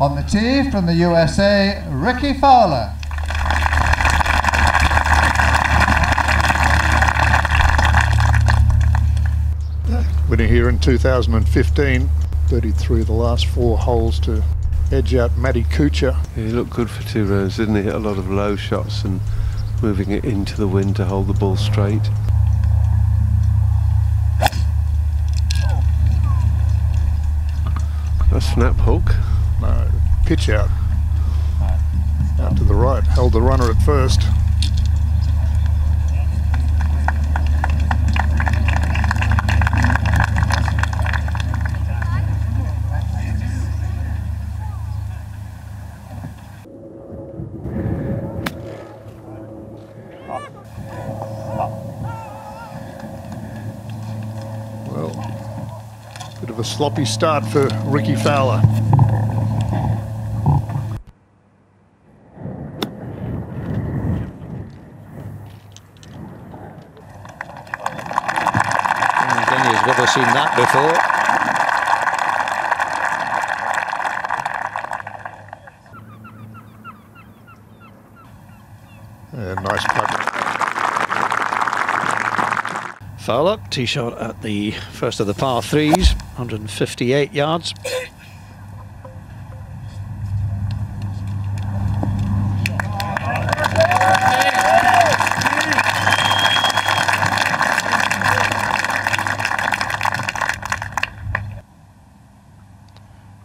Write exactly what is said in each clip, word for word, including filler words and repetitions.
On the tee from the U S A, Rickie Fowler. Winner here in two thousand fifteen, thirty-three of the last four holes to edge out Matty Kuchar. He looked good for two rounds, didn't he? Hit a lot of low shots and moving it into the wind to hold the ball straight. A snap hook. No, pitch out. Out to the right, held the runner at first. Bit of a sloppy start for Rickie Fowler. He's never seen that before. Yeah, nice putt. Fowler, tee shot at the first of the par threes. one hundred fifty-eight yards.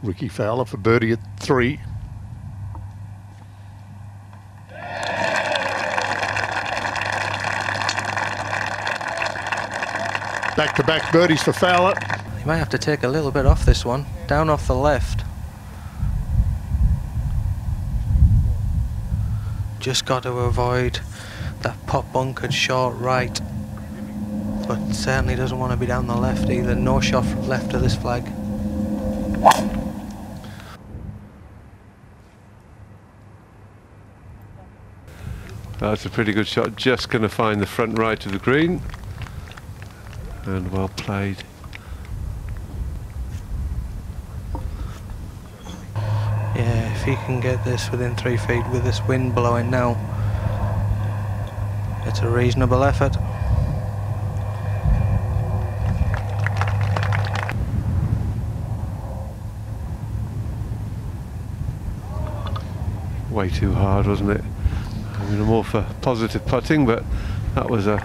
Rickie Fowler for birdie at three. Back-to-back birdies for Fowler. You may have to take a little bit off this one, down off the left. Just got to avoid that pop bunkered short right, but certainly doesn't want to be down the left either. No shot from left of this flag. That's a pretty good shot, just going to find the front right of the green, and well played. Yeah, if he can get this within three feet with this wind blowing now, it's a reasonable effort. Way too hard, wasn't it? I mean, I'm all for positive putting, but that was a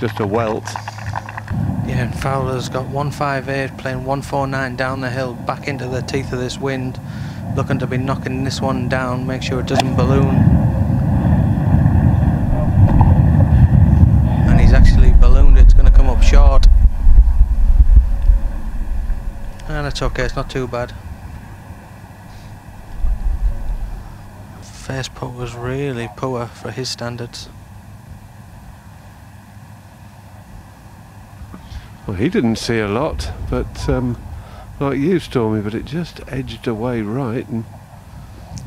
just a welt. Yeah, and Fowler's got one five eight, playing one four nine down the hill, back into the teeth of this wind. Looking to be knocking this one down, make sure it doesn't balloon. And he's actually ballooned, it's going to come up short. And it's okay, it's not too bad. First putt was really poor for his standards. Well, he didn't see a lot, but... Um like you, Stormy, but it just edged away right and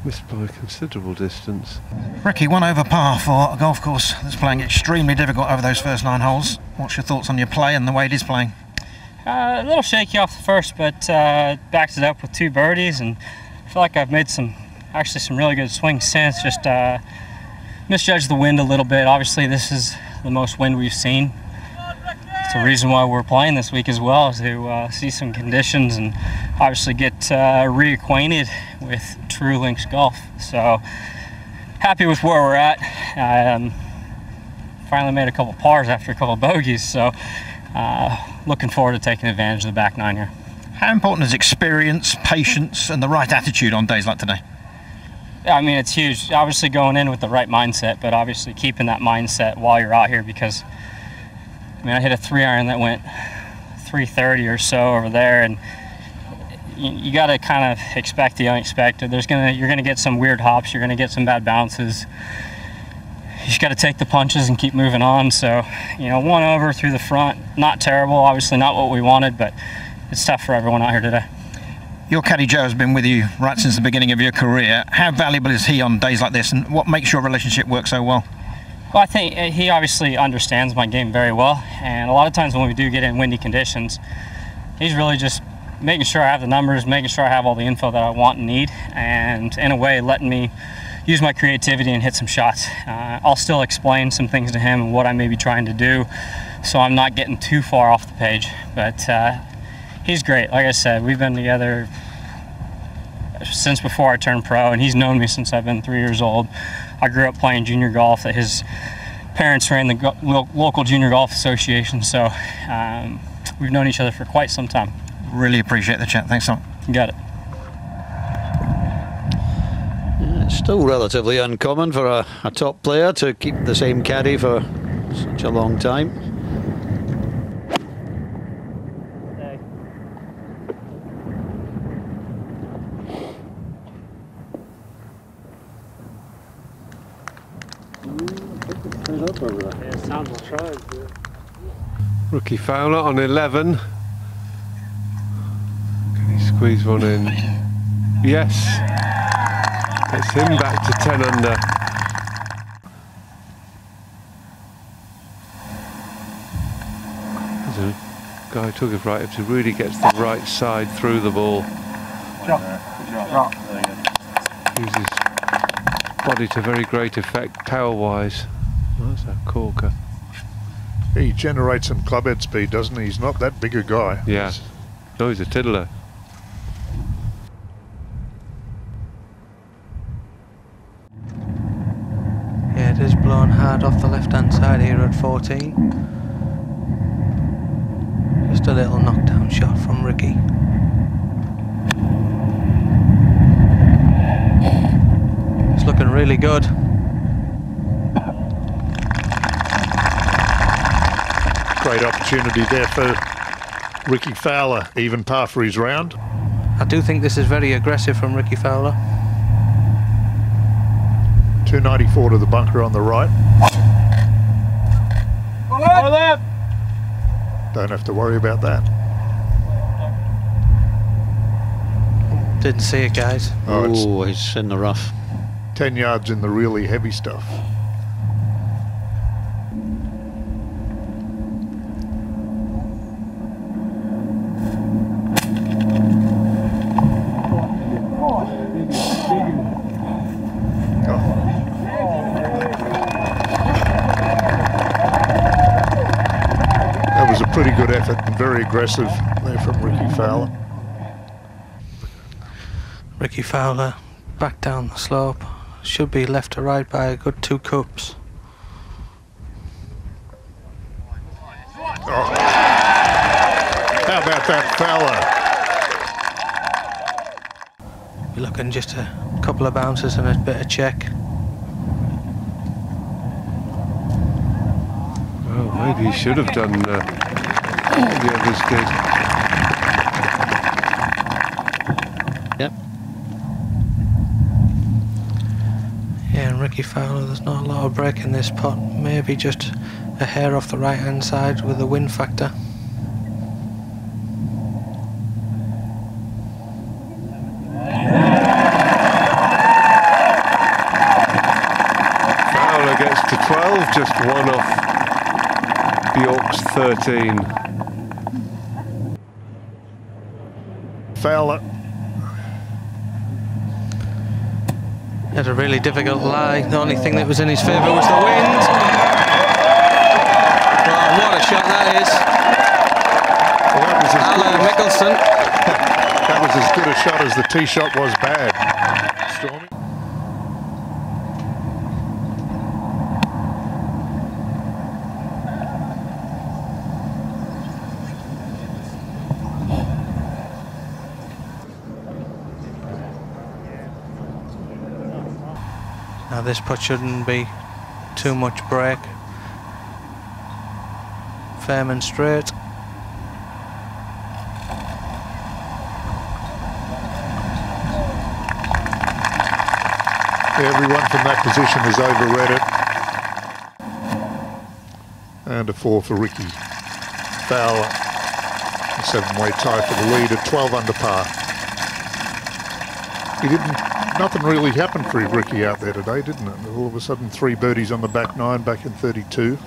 missed by a considerable distance. Rickie, one over par for a golf course that's playing extremely difficult over those first nine holes. What's your thoughts on your play and the way it is playing? Uh, a little shaky off the first, but uh, backs it up with two birdies, and I feel like I've made some, actually some really good swings since. Just uh, misjudged the wind a little bit. Obviously, this is the most wind we've seen. It's the reason why we're playing this week as well, is to uh, see some conditions and obviously get uh, reacquainted with true links golf. So happy with where we're at. Um, finally made a couple pars after a couple bogeys, so uh, looking forward to taking advantage of the back nine here. How important is experience, patience, and the right attitude on days like today? I mean, it's huge. Obviously going in with the right mindset, but obviously keeping that mindset while you're out here, because I mean, I hit a three iron that went three thirty or so over there, and you, you got to kind of expect the unexpected. There's gonna, you're gonna get some weird hops, you're gonna get some bad bounces. You just got to take the punches and keep moving on. So, you know, one over through the front, not terrible. Obviously, not what we wanted, but it's tough for everyone out here today. Your caddy Joe has been with you right since the beginning of your career. How valuable is he on days like this, and what makes your relationship work so well? Well, I think he obviously understands my game very well, and a lot of times when we do get in windy conditions, he's really just making sure I have the numbers, making sure I have all the info that I want and need, and in a way letting me use my creativity and hit some shots. Uh, I'll still explain some things to him and what I may be trying to do, so I'm not getting too far off the page. But uh, he's great. Like I said, we've been together since before I turned pro, and he's known me since I've been three years old. I grew up playing junior golf. That his parents ran the local junior golf association, so um, we've known each other for quite some time. Really appreciate the chat. Thanks, Tom. You got it. It's still relatively uncommon for a, a top player to keep the same caddy for such a long time. Hey. Mm, up over there. Yeah, sounds tried, yeah. Rickie Fowler on eleven. Can he squeeze one in? Yes. Gets him back to ten under. There's a guy who took it right. If he really gets the right side through the ball, shot. Uses body to very great effect, power-wise. Oh, that's a corker. He generates some clubhead speed, doesn't he? He's not that big a guy. Yeah. No, he's a tiddler. Off the left-hand side here at fourteen. Just a little knockdown shot from Rickie. It's looking really good. Great opportunity there for Rickie Fowler, even par for his round. I do think this is very aggressive from Rickie Fowler. two ninety-four to the bunker on the right. Don't have to worry about that. Didn't see it, guys. Oh, it's in the rough. Ten yards in the really heavy stuff. Pretty good effort and very aggressive there from Rickie Fowler. Rickie Fowler back down the slope, should be left to right by a good two cups. Oh. How about that, Fowler? We're looking just a couple of bounces and a bit of check. Well, maybe he should have done that. The others did. Yep. Yeah, and Rickie Fowler, there's not a lot of break in this pot. Maybe just a hair off the right hand side with the wind factor. Fowler gets to twelve, just one off Bjork's thirteen. Fowler had a really difficult lie. The only thing that was in his favour was the wind. Well, what a shot that is! Well, that was Phil Mickelson. That was as good a shot as the tee shot was bad. Stormy. Now this putt shouldn't be too much break. Firm and straight. Everyone from that position has overread it. And a four for Rickie Fowler. A seven-way tie for the lead at twelve under par. He didn't. Nothing really happened for Rickie out there today, didn't it? All of a sudden, three birdies on the back nine, back in thirty-two.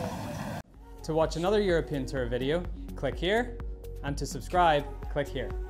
To watch another European Tour video, click here, and to subscribe, click here.